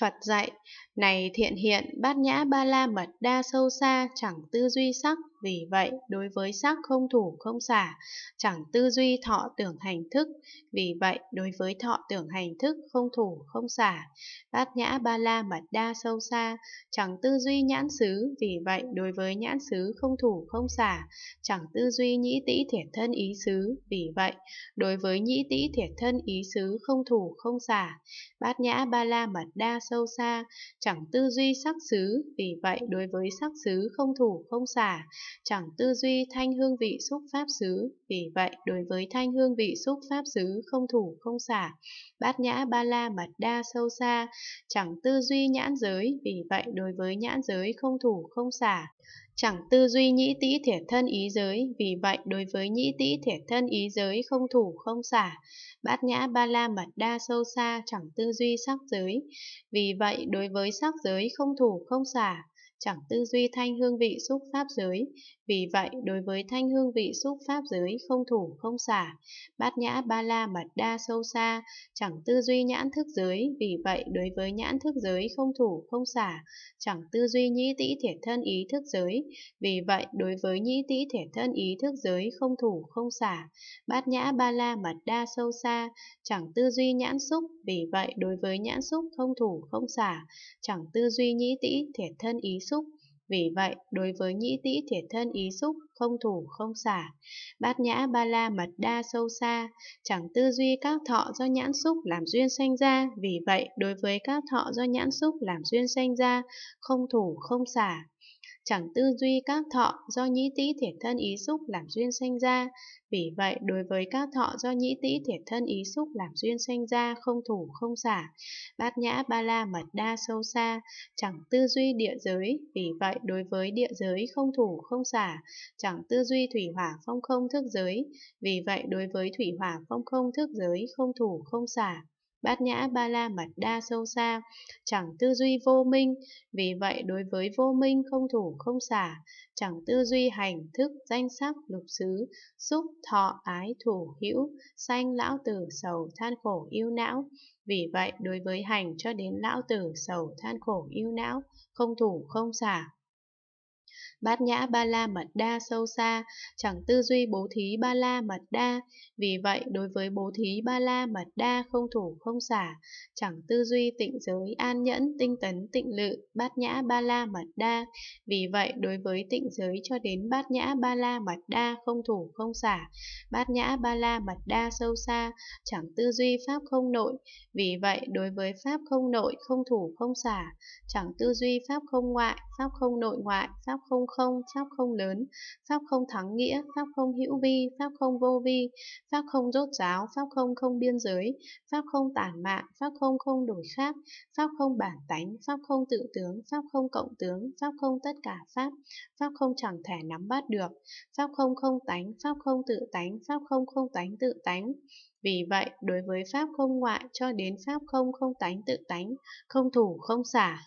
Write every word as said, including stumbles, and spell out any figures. Phật dạy, này thiện hiện, bát nhã ba la mật đa sâu xa, chẳng tư duy sắc, vì vậy đối với sắc không thủ không xả, chẳng tư duy thọ tưởng hành thức, vì vậy đối với thọ tưởng hành thức không thủ không xả, bát nhã ba la mật đa sâu xa, chẳng tư duy nhãn xứ, vì vậy đối với nhãn xứ không thủ không xả, chẳng tư duy nhĩ tĩ thiệt thân ý xứ, vì vậy đối với nhĩ tĩ thiệt thân ý xứ không thủ không xả, bát nhã ba la mật đa sâu xa, chẳng tư duy sắc xứ, vì vậy đối với sắc xứ không thủ không xả, chẳng tư duy thanh hương vị xúc pháp xứ, vì vậy đối với thanh hương vị xúc pháp xứ không thủ không xả, bát nhã ba la mật đa sâu xa, chẳng tư duy nhãn giới, vì vậy đối với nhãn giới không thủ không xả, chẳng tư duy nhĩ tĩ thiệt thân ý giới, vì vậy đối với nhĩ tĩ thiệt thân ý giới không thủ không xả, bát nhã ba la mật đa sâu xa, chẳng tư duy sắc giới, vì vậy đối với sắc giới không thủ không xả, chẳng tư duy thanh hương vị xúc pháp giới, vì vậy đối với thanh hương vị xúc pháp giới không thủ không xả, bát nhã ba la mật đa sâu xa, chẳng tư duy nhãn thức giới, vì vậy đối với nhãn thức giới không thủ không xả, chẳng tư duy nhĩ tĩ thiệt thân ý thức giới, vì vậy đối với nhĩ tĩ thiệt thân ý thức giới không thủ không xả, bát nhã ba la mật đa sâu xa, chẳng tư duy nhãn xúc, vì vậy đối với nhãn xúc không thủ không xả, chẳng tư duy nhĩ tĩ thiệt thân ý xúc, vì vậy đối với nhĩ tĩ thiệt thân ý xúc không thủ không xả, bát nhã ba la mật đa sâu xa, chẳng tư duy các thọ do nhãn xúc làm duyên sanh ra, vì vậy đối với các thọ do nhãn xúc làm duyên sanh ra không thủ không xả, chẳng tư duy các thọ do nhĩ tĩ thiệt thân ý xúc làm duyên sanh ra, vì vậy đối với các thọ do nhĩ tĩ thiệt thân ý xúc làm duyên sanh ra không thủ không xả, bát nhã ba la mật đa sâu xa, chẳng tư duy địa giới, vì vậy đối với địa giới không thủ không xả, chẳng tư duy thủy hỏa phong không thức giới, vì vậy đối với thủy hỏa phong không thức giới không thủ không xả, bát nhã ba la mật đa sâu xa, chẳng tư duy vô minh, vì vậy đối với vô minh không thủ không xả, chẳng tư duy hành thức danh sắc lục xứ xúc thọ ái thủ hữu sanh lão tử sầu than khổ yêu não, vì vậy đối với hành cho đến lão tử sầu than khổ yêu não không thủ không xả, bát nhã ba la mật đa sâu xa, chẳng tư duy bố thí ba la mật đa, vì vậy đối với bố thí ba la mật đa không thủ không xả, chẳng tư duy tịnh giới an nhẫn tinh tấn tịnh lự bát nhã ba la mật đa, vì vậy đối với tịnh giới cho đến bát nhã ba la mật đa không thủ không xả, bát nhã ba la mật đa sâu xa, chẳng tư duy pháp không nội, vì vậy đối với pháp không nội không thủ không xả, chẳng tư duy pháp không ngoại, pháp không nội ngoại, pháp không không, pháp không lớn, pháp không thắng nghĩa, pháp không hữu vi, pháp không vô vi, pháp không rốt ráo, pháp không không biên giới, pháp không tản mạn, pháp không không đổi khác, pháp không bản tánh, pháp không tự tướng, pháp không cộng tướng, pháp không tất cả pháp, pháp không chẳng thể nắm bắt được, pháp không không tánh, pháp không tự tánh, pháp không không tánh tự tánh, vì vậy đối với pháp không ngoại cho đến pháp không không tánh tự tánh không thủ không xả,